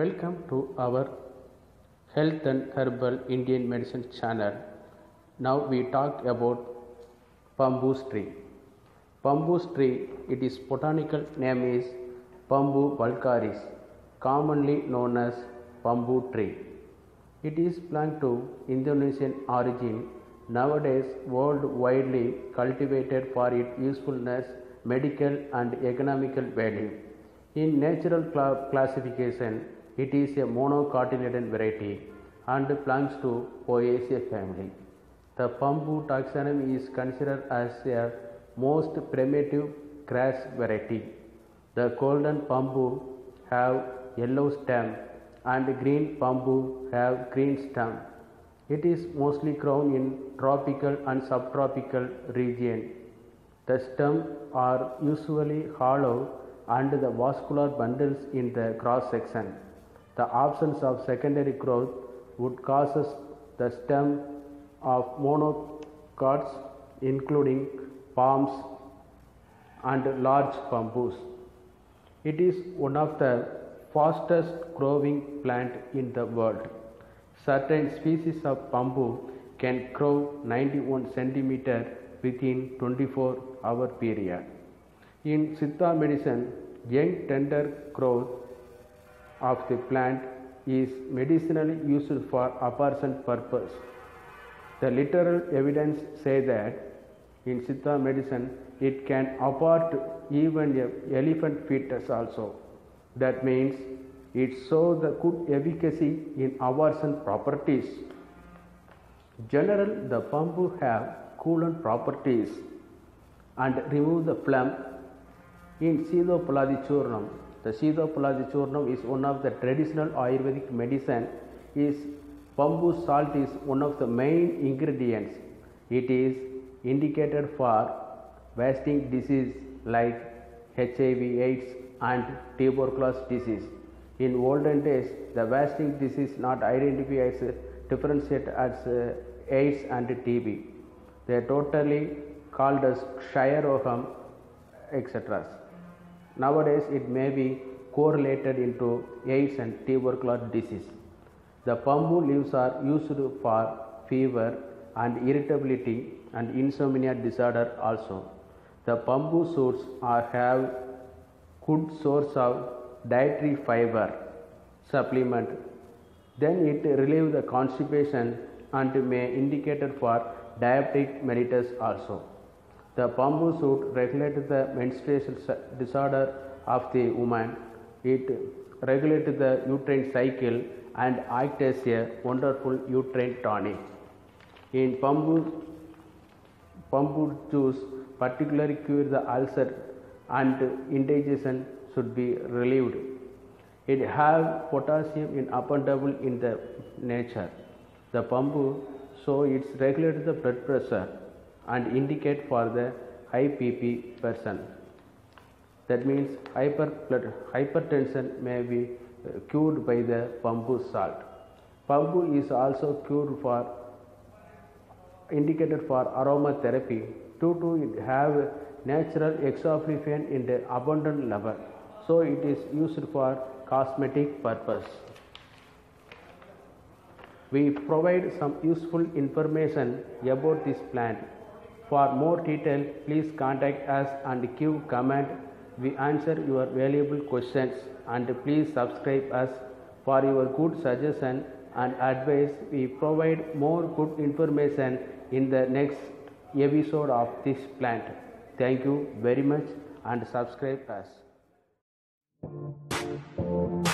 Welcome to our Health and Herbal Indian Medicine channel. Now we talk about bamboo tree. Bamboo tree, its botanical name is Bambusa vulgaris, commonly known as bamboo tree. It is belong to Indonesian origin, nowadays world widely cultivated for its usefulness, medical and economical value. In natural classification, it is a monocotyledon variety and belongs to Poaceae family. The bamboo taxonomy is considered as a most primitive grass variety. The golden bamboo have yellow stem and green bamboo have green stem. It is mostly grown in tropical and subtropical region. The stems are usually hollow and the vascular bundles in the cross section. The absence of secondary growth would causes the stem of monocots, including palms and large bamboos. It is one of the fastest growing plant in the world. Certain species of bamboo can grow 91 centimeter within 24-hour period. In Siddha medicine, young tender growth of the plant is medicinally used for abortion purpose. The literal evidence say that in Siddha medicine, it can abort even an elephant fetus also. That means it shows the good efficacy in abortion properties. Generally, the bamboo have coolant properties and remove the phlegm. In Siddha Palladi Churnam, the Siddha Palladi Churnam is one of the traditional Ayurvedic medicine. Is bamboo salt is one of the main ingredients. It is indicated for wasting disease like HIV/AIDS and tuberculosis disease. In olden days, the wasting disease not identified as differentiated as AIDS and TB. They totally called as Kshayaroham, etc. Nowadays, it may be correlated into AIDS and tuberculosis disease. The bamboo leaves are used for fever and irritability and insomnia disorder also. The bamboo shoots are have good source of dietary fiber supplement. Then it relieves the constipation and may indicated for diabetic mellitus also. The bamboo shoot regulates the menstruation disorder of the woman. It regulates the uterine cycle and acts as a wonderful uterine tonic. In bamboo juice, particularly cures the ulcer and indigestion should be relieved. It have potassium in abundance in the nature. The bamboo, so it regulates the blood pressure and indicate for the high BP person. That means hypertension may be cured by the bamboo salt. Bamboo is also cured for indicated for aromatherapy due to it have natural exofrepian in the abundant level. So it is used for cosmetic purpose. We provide some useful information about this plant. For more detail, please contact us and give comment. We answer your valuable questions and please subscribe us for your good suggestion and advice. We provide more good information in the next episode of this plant. Thank you very much and subscribe us.